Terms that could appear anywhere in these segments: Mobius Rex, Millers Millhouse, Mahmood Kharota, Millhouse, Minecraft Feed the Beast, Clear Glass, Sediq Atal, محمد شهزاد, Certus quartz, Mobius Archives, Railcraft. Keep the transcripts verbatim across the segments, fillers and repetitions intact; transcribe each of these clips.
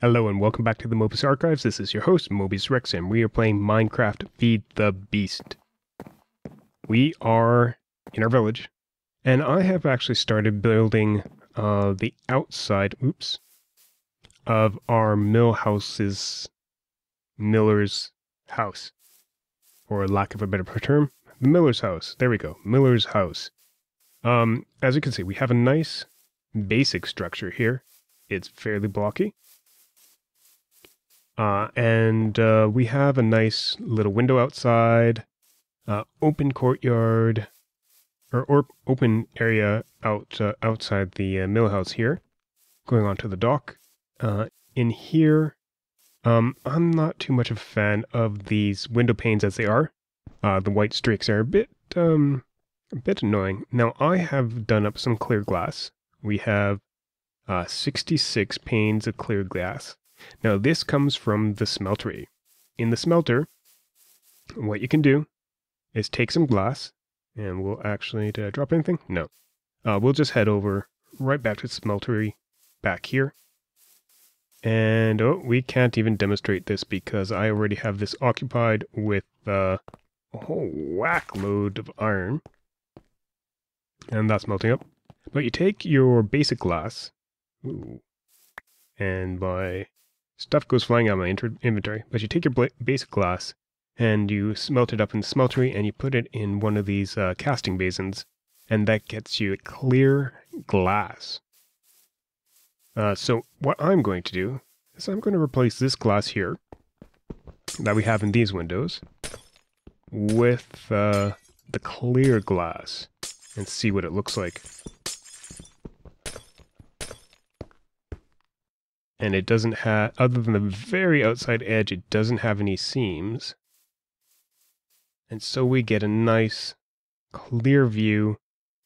Hello and welcome back to the Mobius Archives. This is your host, Mobius Rex, and we are playing Minecraft Feed the Beast. We are in our village, and I have actually started building uh, the outside, oops, of our Millhouse's, Miller's house, or lack of a better term, the Miller's house. There we go, Miller's house. Um, as you can see, we have a nice basic structure here. It's fairly blocky. Uh, and uh, we have a nice little window outside, uh, open courtyard, or, or open area out uh, outside the uh, mill house here, going on to the dock. Uh, in here, um, I'm not too much of a fan of these window panes as they are. Uh, the white streaks are a bit, um, a bit annoying. Now, I have done up some clear glass. We have uh, sixty-six panes of clear glass. Now this comes from the smeltery. In the smelter, what you can do is take some glass, and we'll actually, did I drop anything? No. Uh, we'll just head over right back to the smeltery back here. And oh, we can't even demonstrate this because I already have this occupied with uh, a whole whack load of iron. And that's melting up. But you take your basic glass, ooh, and by... stuff goes flying out of my inventory, but you take your basic glass and you smelt it up in the smeltery and you put it in one of these uh, casting basins, and that gets you clear glass. Uh, so what I'm going to do is I'm going to replace this glass here that we have in these windows with uh, the clear glass and see what it looks like. And it doesn't have, other than the very outside edge, it doesn't have any seams. And so we get a nice clear view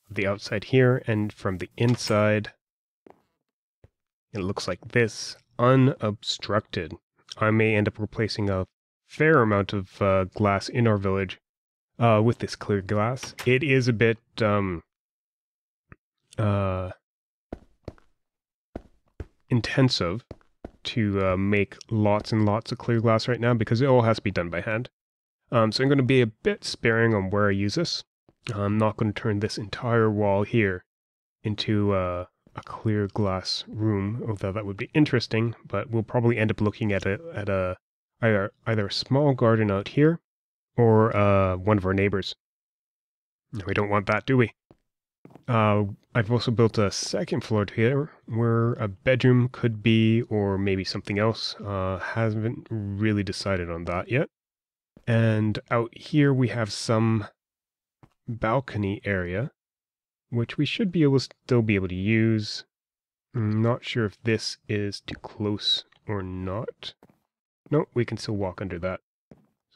of the outside here, and from the inside, it looks like this, unobstructed. I may end up replacing a fair amount of uh, glass in our village uh, with this clear glass. It is a bit, um, uh... intensive to uh, make lots and lots of clear glass right now because it all has to be done by hand. Um, so I'm going to be a bit sparing on where I use this. I'm not going to turn this entire wall here into uh, a clear glass room, although that would be interesting, but we'll probably end up looking at a, at a either, either a small garden out here or uh, one of our neighbors. No, we don't want that, do we? Uh, I've also built a second floor to here where a bedroom could be, or maybe something else. Uh, haven't really decided on that yet. And out here we have some balcony area, which we should be able to still be able to use. I'm not sure if this is too close or not. No, we can still walk under that.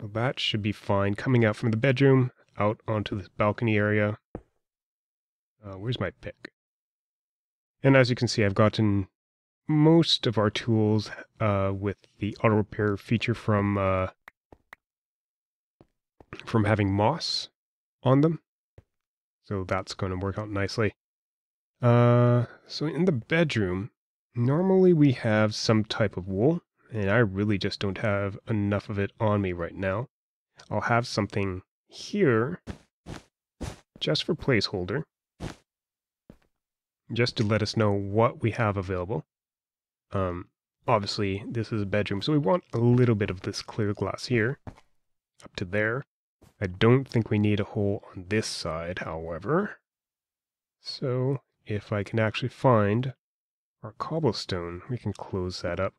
So that should be fine. Coming out from the bedroom, out onto this balcony area. Uh, where's my pick? And as you can see, I've gotten most of our tools uh, with the auto repair feature from uh, from having moss on them. So that's going to work out nicely. Uh, so in the bedroom, normally we have some type of wool, and I really just don't have enough of it on me right now. I'll have something here just for placeholder, just to let us know what we have available. Um, obviously, this is a bedroom, so we want a little bit of this clear glass here, up to there. I don't think we need a hole on this side, however. So, if I can actually find our cobblestone, we can close that up,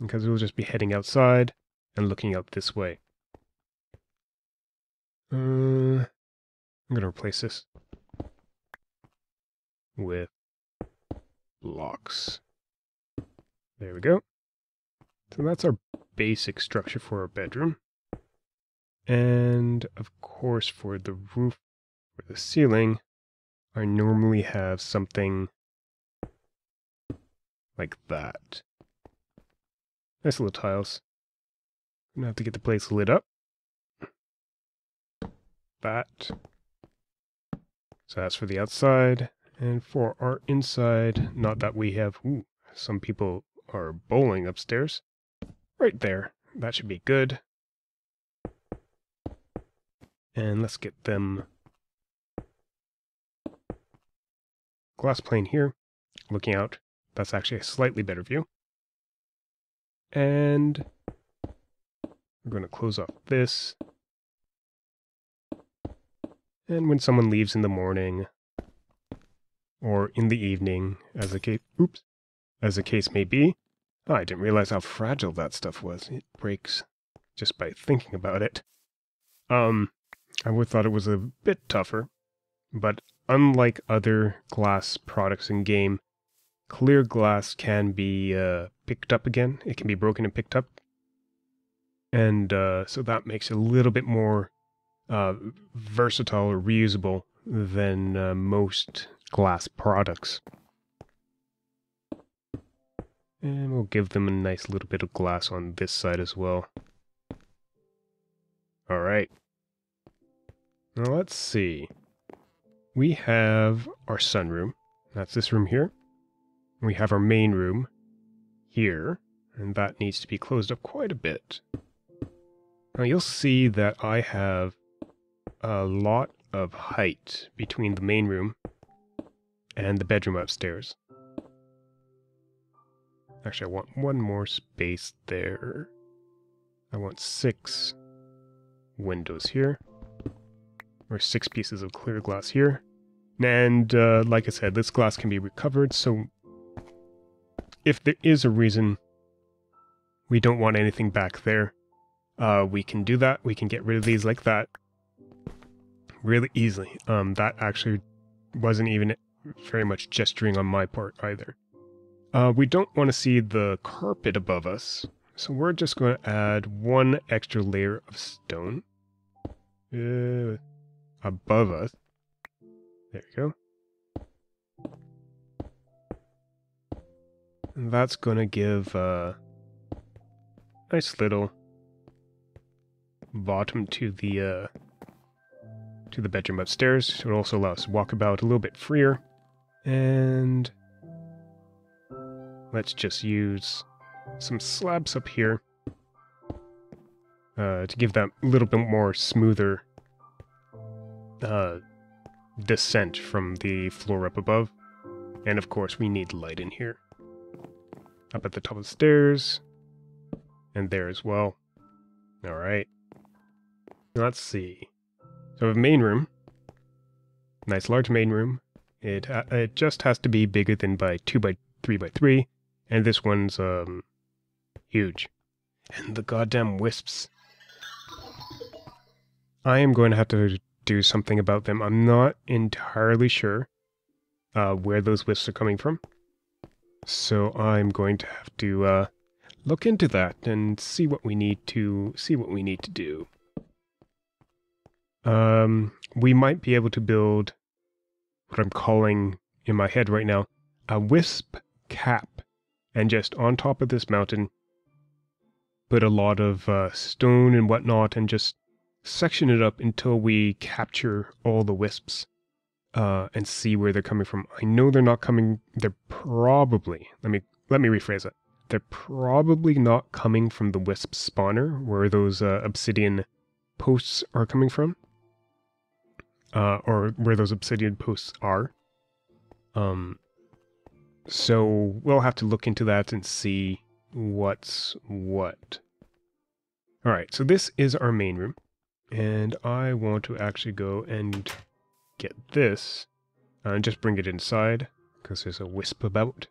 because we'll just be heading outside and looking out this way. Uh, I'm going to replace this with blocks. There we go. So that's our basic structure for our bedroom. And of course for the roof or the ceiling, I normally have something like that. Nice little tiles. I'm gonna have to get the place lit up. That. So that's for the outside. And for our inside, not that we have, ooh, some people or bowling upstairs. Right there. That should be good. And let's get them glass pane here. Looking out. That's actually a slightly better view. And we're going to close off this. And when someone leaves in the morning or in the evening, as the case, oops, as the case may be, oh, I didn't realize how fragile that stuff was. It breaks just by thinking about it. Um, I would have thought it was a bit tougher, but unlike other glass products in game, clear glass can be uh, picked up again. It can be broken and picked up, and uh, so that makes it a little bit more uh, versatile or reusable than uh, most glass products. And we'll give them a nice little bit of glass on this side as well. All right. Now let's see. We have our sunroom. That's this room here. We have our main room here, and that needs to be closed up quite a bit. Now you'll see that I have a lot of height between the main room and the bedroom upstairs. Actually, I want one more space there. I want six windows here, or six pieces of clear glass here. And uh, like I said, this glass can be recovered, so if there is a reason we don't want anything back there, uh, we can do that. We can get rid of these like that really easily. Um, that actually wasn't even very much gesturing on my part either. Uh, we don't want to see the carpet above us, so we're just going to add one extra layer of stone uh, above us. There we go. And that's going to give a uh, nice little bottom to the uh, to the bedroom upstairs. It also allows us to walk about a little bit freer. And let's just use some slabs up here uh, to give that a little bit more smoother uh, descent from the floor up above. And of course we need light in here. Up at the top of the stairs. And there as well. Alright. Let's see. So we have a main room. Nice large main room. It, uh, it just has to be bigger than by two by three by three. And this one's, um, huge. And the goddamn wisps. I am going to have to do something about them. I'm not entirely sure uh, where those wisps are coming from. So I'm going to have to uh, look into that and see what we need to see what we need to do. Um, we might be able to build what I'm calling in my head right now a wisp cap, and just on top of this mountain, put a lot of uh, stone and whatnot, and just section it up until we capture all the wisps. Uh, and see where they're coming from. I know they're not coming, they're probably, let me let me rephrase that. They're probably not coming from the wisp spawner, where those uh, obsidian posts are coming from. Uh, or where those obsidian posts are. Um, so we'll have to look into that and see what's what. Alright, so this is our main room. And I want to actually go and get this, uh, and just bring it inside, because there's a wisp about.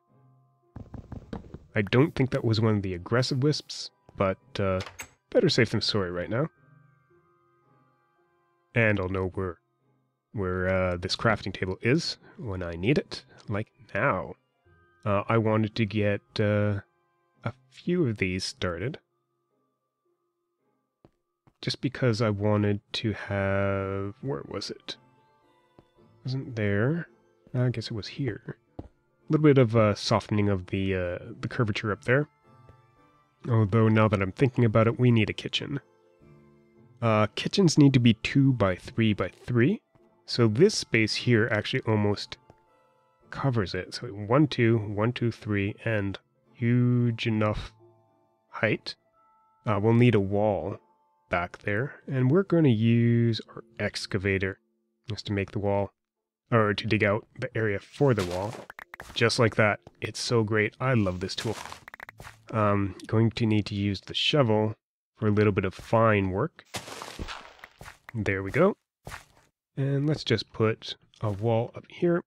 I don't think that was one of the aggressive wisps, but uh, better safe than sorry right now. And I'll know where, where uh, this crafting table is when I need it, like now. Uh, I wanted to get uh, a few of these started, just because I wanted to have, where was it? Wasn't there? I guess it was here. A little bit of uh, softening of the uh, the curvature up there. Although now that I'm thinking about it, we need a kitchen. Uh, kitchens need to be two by three by three. So this space here actually almost covers it. So one, two, one, two, three, and huge enough height. Uh, we'll need a wall back there, and we're going to use our excavator just to make the wall, or to dig out the area for the wall. Just like that. It's so great. I love this tool. Um, going to need to use the shovel for a little bit of fine work. There we go. And let's just put a wall up here.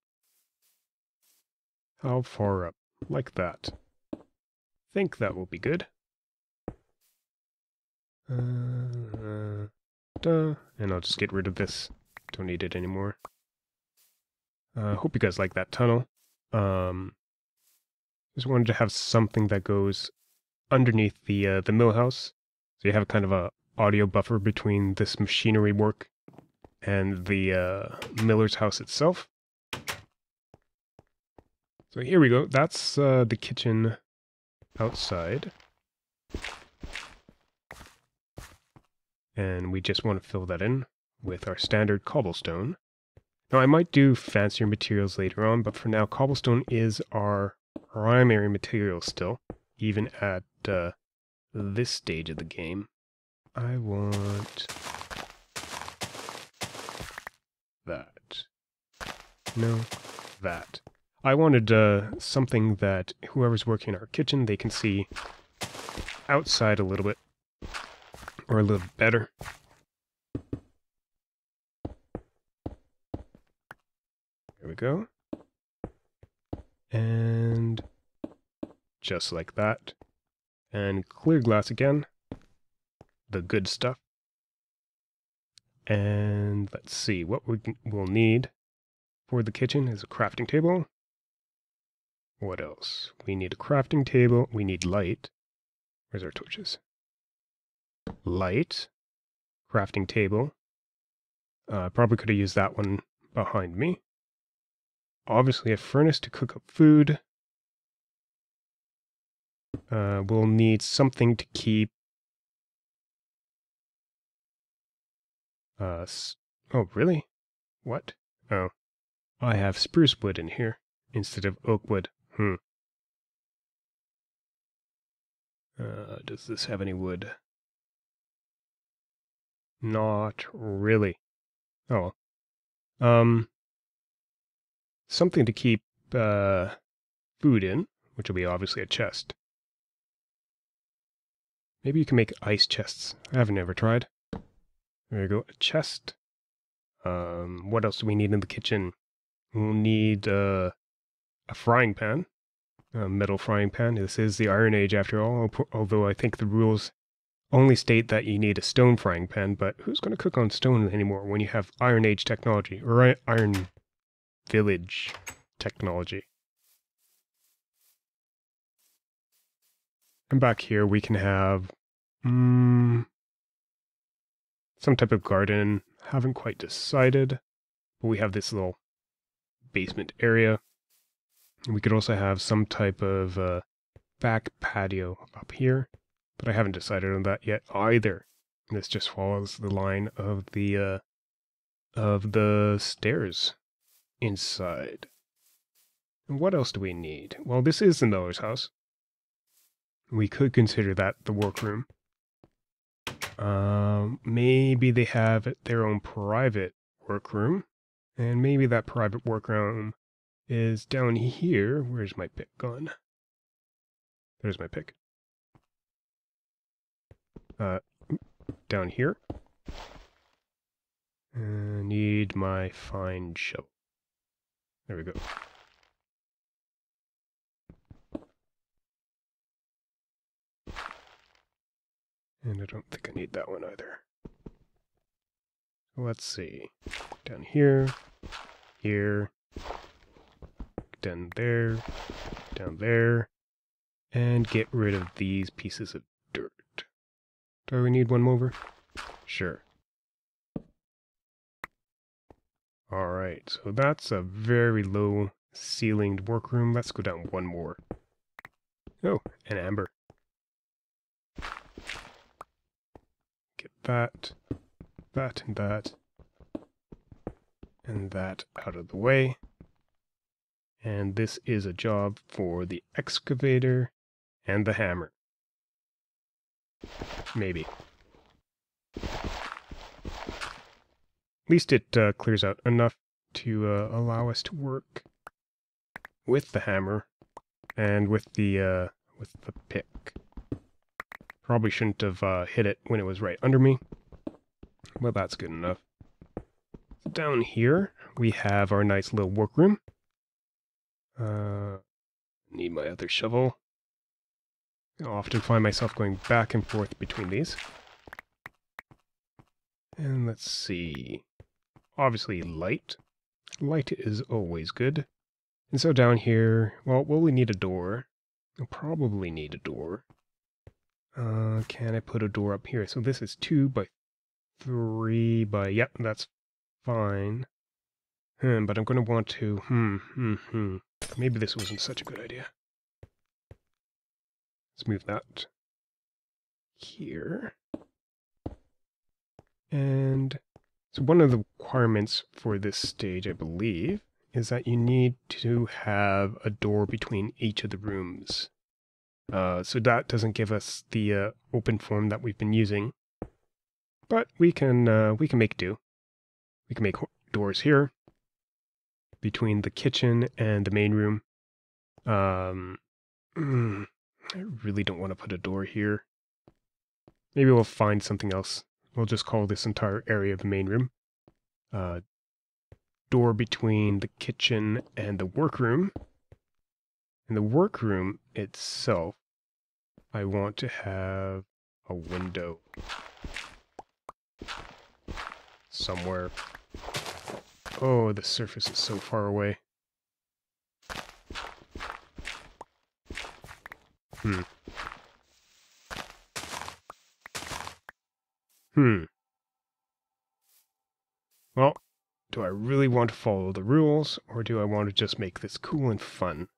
How far up? Like that. I think that will be good. Uh, duh. And I'll just get rid of this. Don't need it anymore. I uh, hope you guys like that tunnel. Um, just wanted to have something that goes underneath the uh, the millhouse, so you have kind of a audio buffer between this machinery work and the uh, miller's house itself. So here we go. That's uh, the kitchen outside, and we just want to fill that in with our standard cobblestone. Now, I might do fancier materials later on, but for now, cobblestone is our primary material still, even at uh, this stage of the game. I want that. No, that. I wanted uh, something that whoever's working in our kitchen, they can see outside a little bit, or a little better. There we go. And just like that. And clear glass again. The good stuff. And let's see, what we will need for the kitchen is a crafting table. What else? We need a crafting table. We need light. Where's our torches? Light. Crafting table. Uh, probably could have used that one behind me. Obviously a furnace to cook up food. Uh, we'll need something to keep... Uh, oh, really? What? Oh. I have spruce wood in here instead of oak wood. Hmm. Uh, does this have any wood? Not really. Oh. Um... Something to keep uh, food in, which will be obviously a chest. Maybe you can make ice chests. I have never tried. There we go, a chest. Um, what else do we need in the kitchen? We'll need uh, a frying pan, a metal frying pan. This is the Iron Age after all, although I think the rules only state that you need a stone frying pan, but who's going to cook on stone anymore when you have Iron Age technology, or iron... village technology. And back here we can have um, some type of garden. Haven't quite decided, but we have this little basement area. And we could also have some type of uh, back patio up here, but I haven't decided on that yet either. This just follows the line of the uh, of the stairs. Inside. And what else do we need? Well, this is the miller's house. We could consider that the workroom. Um, maybe they have their own private workroom. And maybe that private workroom is down here. Where's my pick gone? There's my pick. Uh, down here. And I need my fine shovel. There we go. And I don't think I need that one either. Let's see. Down here, here, down there, down there, and get rid of these pieces of dirt. Do we need one over? Sure. Alright, so that's a very low ceilinged workroom. Let's go down one more. Oh, an amber. Get that, that, and that, and that out of the way. And this is a job for the excavator. And the hammer. Maybe. At least it uh, clears out enough to uh, allow us to work with the hammer and with the uh, with the pick. Probably shouldn't have uh, hit it when it was right under me, but that's good enough. So down here we have our nice little workroom. Uh, need my other shovel. I often find myself going back and forth between these. And let's see. Obviously light. Light is always good. And so down here, well, will we need a door? We'll probably need a door. Uh, can I put a door up here? So this is two by three by, yep, that's fine. Hmm, but I'm going to want to, hmm, hmm, hmm. Maybe this wasn't such a good idea. Let's move that here. And so one of the requirements for this stage, I believe, is that you need to have a door between each of the rooms. Uh, so that doesn't give us the uh, open form that we've been using, but we can uh, we can make do. We can make doors here between the kitchen and the main room. Um, I really don't want to put a door here. Maybe we'll find something else. We'll just call this entire area of the main room. Uh, door between the kitchen and the workroom. And the workroom itself, I want to have a window. Somewhere. Oh, the surface is so far away. Hmm. Hmm. Well, do I really want to follow the rules, or do I want to just make this cool and fun?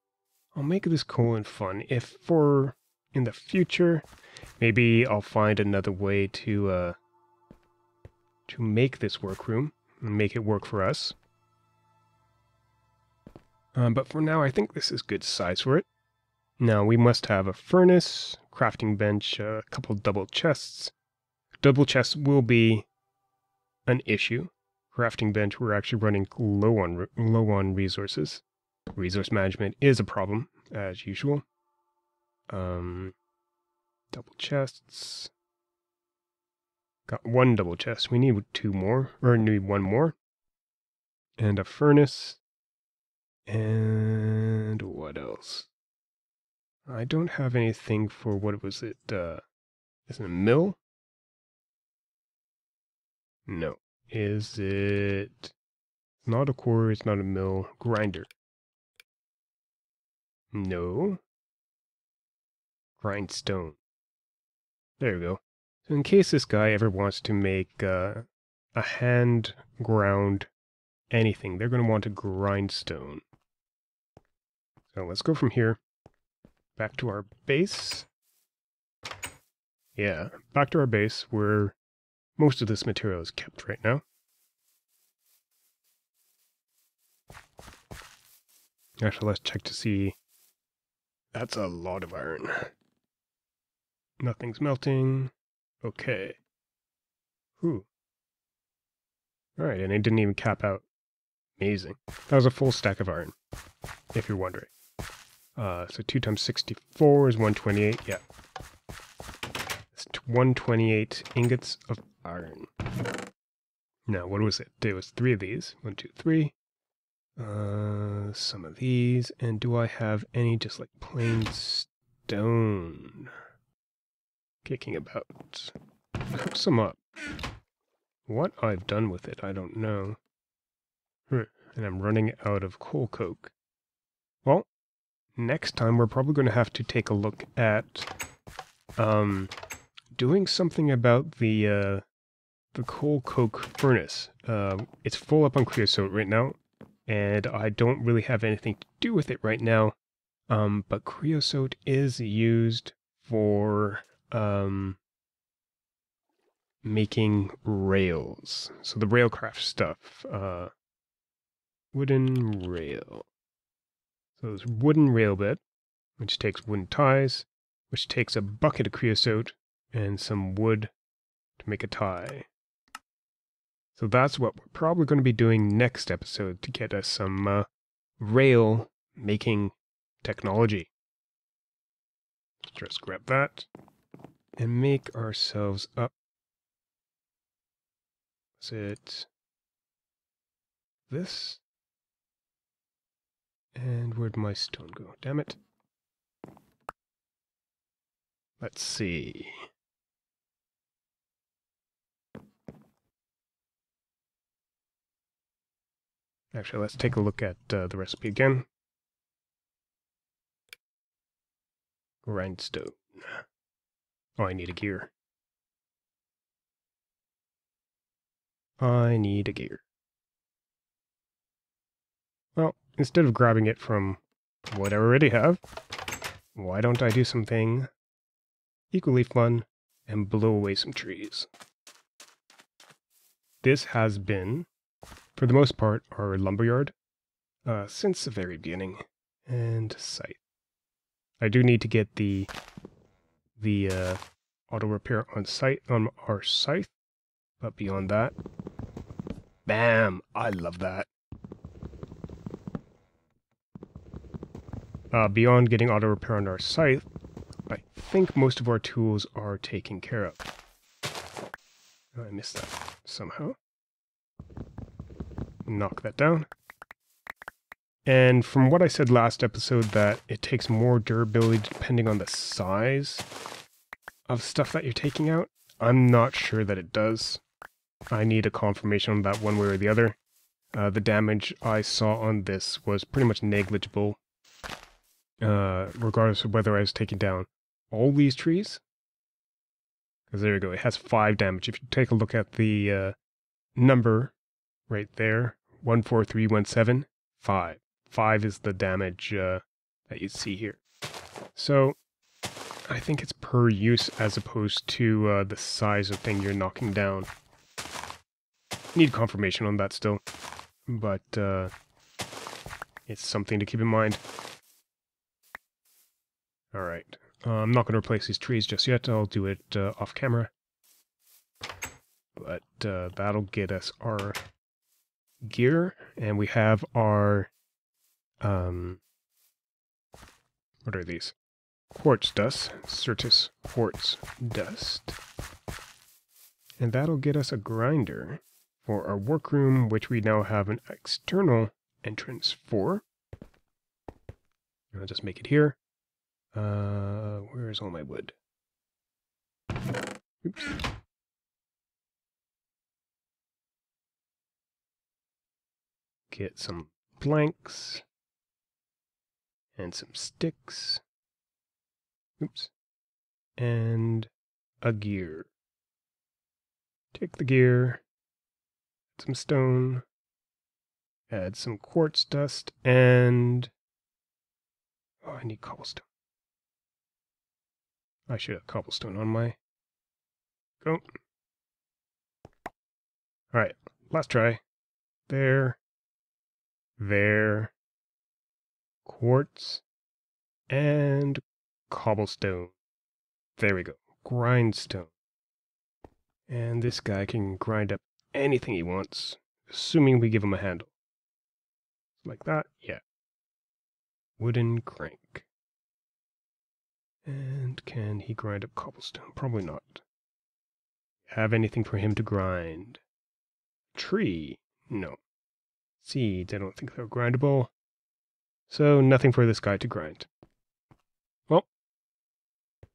I'll make this cool and fun if for in the future, maybe I'll find another way to, uh, to make this workroom and make it work for us. Um, but for now, I think this is good size for it. Now, we must have a furnace, crafting bench, a couple double chests. Double chests will be an issue. Crafting bench, we're actually running low on, low on resources. Resource management is a problem, as usual. Um, double chests. Got one double chest. We need two more, or need one more. And a furnace. And what else? I don't have anything for, what was it, uh, is it a mill? No. Is it, not a quarry, it's not a mill, grinder. No. Grindstone. There you go. So in case this guy ever wants to make uh, a hand ground anything, they're going to want a grindstone. So let's go from here. Back to our base. Yeah, back to our base where most of this material is kept right now. Actually, let's check to see. That's a lot of iron. Nothing's melting. Okay. Ooh. Alright, and it didn't even cap out. Amazing. That was a full stack of iron, if you're wondering. Uh, so two times sixty-four is one twenty-eight, yeah. It's one twenty-eight ingots of iron. Now, what was it? There was three of these. One, two, three. Uh, some of these. And do I have any just like plain stone? Kicking about. Cook some up. What I've done with it, I don't know. And I'm running out of coal coke. Well, next time we're probably going to have to take a look at um, doing something about the uh, the coal coke furnace. Uh, it's full up on creosote right now, and I don't really have anything to do with it right now. Um, but creosote is used for um, making rails. So the railcraft stuff, uh, wooden rail. So there's wooden rail bed, which takes wooden ties, which takes a bucket of creosote and some wood to make a tie. So that's what we're probably going to be doing next episode to get us some uh, rail making technology. Let's just grab that and make ourselves up. Is it this? And where'd my stone go? Damn it. Let's see. Actually, let's take a look at uh, the recipe again. Grindstone. Oh, I need a gear. I need a gear. Well, instead of grabbing it from what I already have, why don't I do something equally fun and blow away some trees? This has been, for the most part, our lumberyard uh, since the very beginning. And site. I do need to get the the uh, auto repair on site on our scythe, but beyond that, bam! I love that. Uh, beyond getting auto repair on our scythe, I think most of our tools are taken care of. Oh, I missed that somehow. Knock that down. And from what I said last episode, that it takes more durability depending on the size of stuff that you're taking out, I'm not sure that it does. I need a confirmation on that one way or the other. Uh, the damage I saw on this was pretty much negligible, uh, regardless of whether I was taking down all these trees. Because there you go, it has five damage. If you take a look at the uh, number right there, one four three one seven, five. Five is the damage uh, that you see here. So I think it's per use as opposed to uh, the size of thing you're knocking down. Need confirmation on that still, but uh, it's something to keep in mind. Alright, uh, I'm not going to replace these trees just yet. I'll do it uh, off camera. But uh, that'll get us our gear, and we have our Um, what are these? Quartz dust, Certus quartz dust. And that'll get us a grinder for our workroom, which we now have an external entrance for. I'll just make it here. Uh, where's all my wood? Oops. Get some planks. And some sticks. Oops. And a gear. Take the gear. Add some stone. Add some quartz dust and oh, I need cobblestone. I should have cobblestone on my go. Alright, last try. There. There. Quartz, and cobblestone. There we go. Grindstone. And this guy can grind up anything he wants, assuming we give him a handle. Like that? Yeah. Wooden crank. And can he grind up cobblestone? Probably not. Have anything for him to grind? Tree? No. Seeds, I don't think they're grindable. So, nothing for this guy to grind. Well,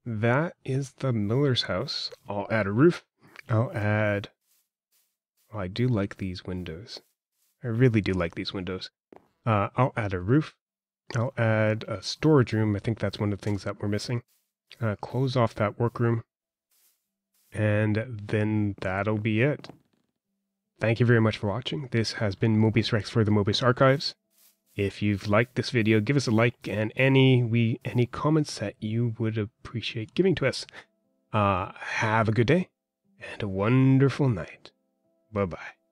that is the Miller's house. I'll add a roof. I'll add... Oh, I do like these windows. I really do like these windows. Uh, I'll add a roof. I'll add a storage room. I think that's one of the things that we're missing. Uh, close off that workroom. And then that'll be it. Thank you very much for watching. This has been Mobius Rex for the Mobius Archives. If you've liked this video, give us a like and any we any comments that you would appreciate giving to us. Uh, have a good day and a wonderful night. Bye-bye.